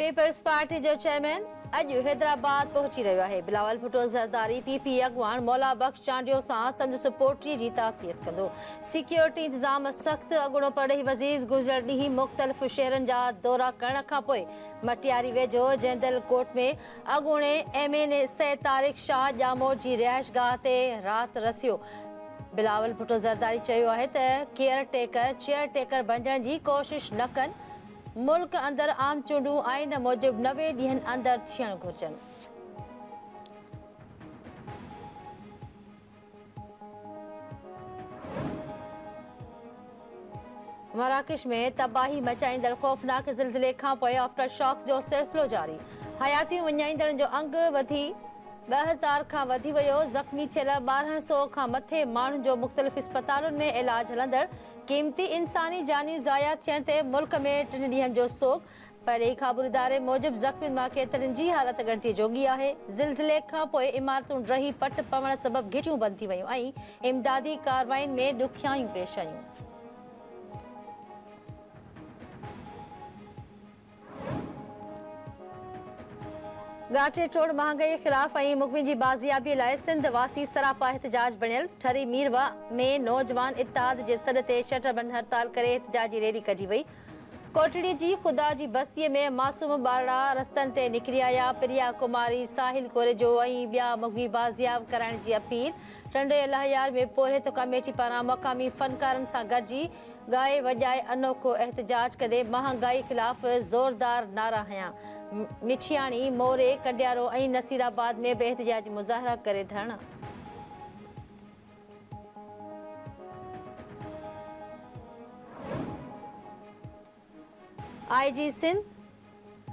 Peoples party जो chairman अज हैदराबाद पहुंची रो है। बिलावल भुट्टो जरदारी पीपी अगवान मौला बख्श चांडियो से संद सपोर्टी की तासीयत कदो। सिक्योरिटी इंतजाम सख्त। अगुणो परही वजीर गुजर डी मुख्तलिफ शहरन जा दौरा करण का पोए मटियारी वेझो जेंदल कोट में अगुणे MNA सैयद तारिक शाह जामोर की रिहाइशगाह से रात रसियो। बिलावल भुट्टो जरदारी चयो है त केयर टेकर बनजण की कोशिश न कन। मुल्क अंदर आम चूंडू आइन मूजिब 90 दिन अंदर थियण घुर्जन। मराकश में तबाही मचाईंदड़ खौफनाक ज़िलज़िले का पोए आफ्टर शॉक्स जो सिलसिलो जारी। हयाती विञाईंदड़ जो अंग वधी 2000 का वधी वो। जख्मी थियल 1200 का मथे मानू जो मुख्तलिफ अस्पतालों में इलाज हलंदड़। कीमती इंसानी जानियूं ज़ाया थियण ते मुल्क में 3 ॾींहनि जो सोग। परे ख़ाबर इदारे मूजिब ज़ख्मियुनि मां केतिरनि जी हालत गॾिजी जोगी आहे। ज़िलज़िले खां पोइ इमारतूं रही पट पवण सबबि घिटियूं बंदि थी वयूं ऐं इमदादी कार्रवाइयुनि में ॾुखियायूं पेश आयूं। गाठे टोड़ महंगाई खिलाफ ऐं मुक़िमी जी बाज़ियाबी लाइ सिंधवासी सरापा एहतजाज बणियल। ठरी मीरवा में नौजवान इत्तेहाद के सॾ ते शटरबंद हड़ताल करे एहतजाजी रैली कढी वई। कोटड़ी जी खुदा जी बस्ती में मासूम ॿारा रस्तनि ते निकिरी आया। प्रिया कुमारी साहिल कोरे जो ऐं ॿिया मुक़िमी बाज़ियाब कराइण जी अपील। टंडे इलाहियार में पोहित कमेटी पारां मक़ामी फ़नकारनि सां गॾिजी गाए वॼाए अनोखो एहतजाज कंदे महांगाई ख़िलाफ़ ज़ोरदार नारा हयां। मिठियाणी मोरे कंडियारो ऐं नसीराबाद में बि एहतजाजी मुज़ाहिरा करे धरना। IG सिंध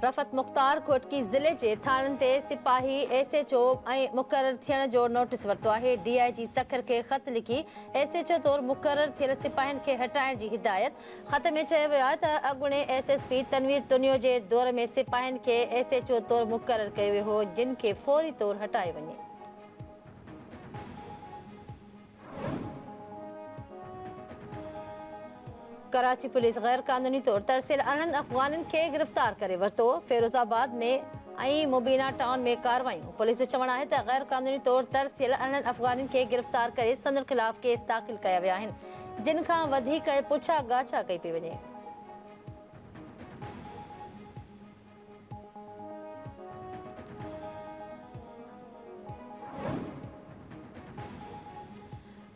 रफत मुख्तार कोटकी ज़िले के थानन ते सिपाही SHO ऐं मुक़रर थियण जो नोटिस वरितो है। DIG सखर के ख़त लिखी SHO तौर मुक़रर थियल सिपाहिन के हटाइण की हिदायत। ख़त में चयो वियो आहे त अगुणे SSP तनवीर तुनियो के दौर में सिपाहिन के SHO तौर मुक़रर कयो वियो हो जिनके फौरी तौर हटाए वञे। कराची पुलिस गैर कानूनी तौर तरसियल 18 अफगानन के गिरफ्तार करे वरतो। फिरोजाबाद में ऐं मुबीना टाउन में कार्रवाइयूं। पुलिस जो चवण आहे त गैर कानूनी तौर तरसियल 18 अफगानन के गिरफ्तार करे संदर खिलाफ केस दाखिल कया विया आहिनि जिनखां वधीक पुछा गाछा कई पई वञे।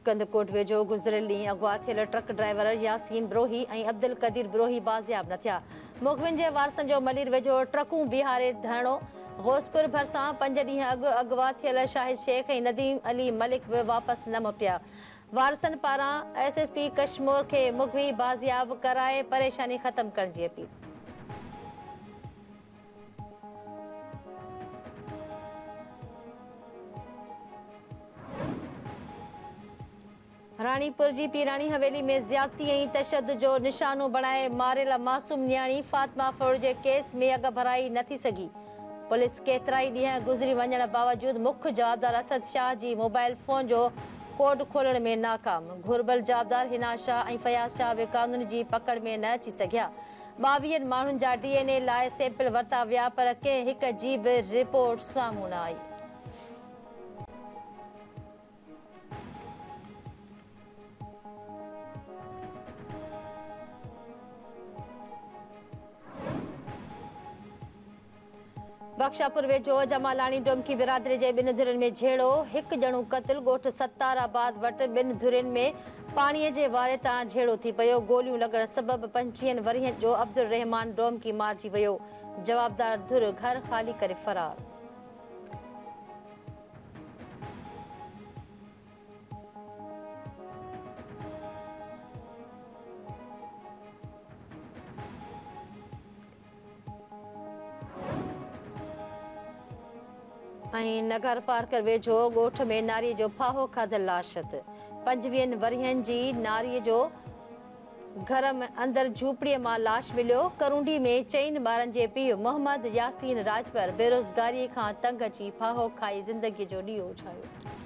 कंदकोट वेझो गुज़िरियल ॾींहुं अगवा थियल ट्रक ड्राइवर यासीन ब्रोही ऐं अब्दुल कदीर ब्रोही बाज़ियाब न थिया। मुक़विन जे वारसनि जो मलिर वेझो ट्रकूं बिहारे धरणो। घोसपुर भरिसां 5 ॾींहं अॻु अगवा थियल शाहिद शेख ऐं नदीम अली मलिक बि वापसि न मोटिया। वारसनि पारां SSP कश्मोर खे मुक़वी बाज़ियाब कराए परेशानी ख़त्म करण जी अपील। रानीपुर जी पीरानी हवेली में ज्यादती ऐं तशद्दुद जो निशानो बणाए मारियल मासूम न्याणी फातिमा फौर के केस में अग भराई न थी सघी। पुलिस केतिरा ई ॾींहं गुज़री वञण बावजूद मुख्य जवाबदार असद शाह जी मोबाइल फोन जो कोड खोलण में नाकाम। घुरबल जवाबदार हिना शाह ऐं फयाज़ शाह बि कानून जी पकड़ में न अची सघिया। 22 माण्हुनि जा DNA लाइ सैंपल वरिता विया पर कंहिं हिक जी बि रिपोर्ट साम्हूं न आई। बख्शापुर वेझो जमालानी डोमकी बिरादरी के 2 धुरन में झेड़ो। 1 ॼणो कत्ल। गोठ सत्ताराबाद वट 2 धुरन में पानी के वारे तां झेड़ो थी पो। गोलियों लगण सबब 25 वरहन जो अब्दुल रहमान डोमकी मारजी वो। जवाबदार धुर घर खाली करे फरार। नगर पार्क वेझो गोठ में नारी जो फाहो खाधल लाशत। 25 वरहन की नारी जो घर में अंदर झूपड़ी में लाश मिलो। करुंडी में 4 ॿारनि के पीउ मोहम्मद यासीन राजपर बेरोजगारी का तंग अची फाहो खाई जिंदगी जो ॾीओ उछायो।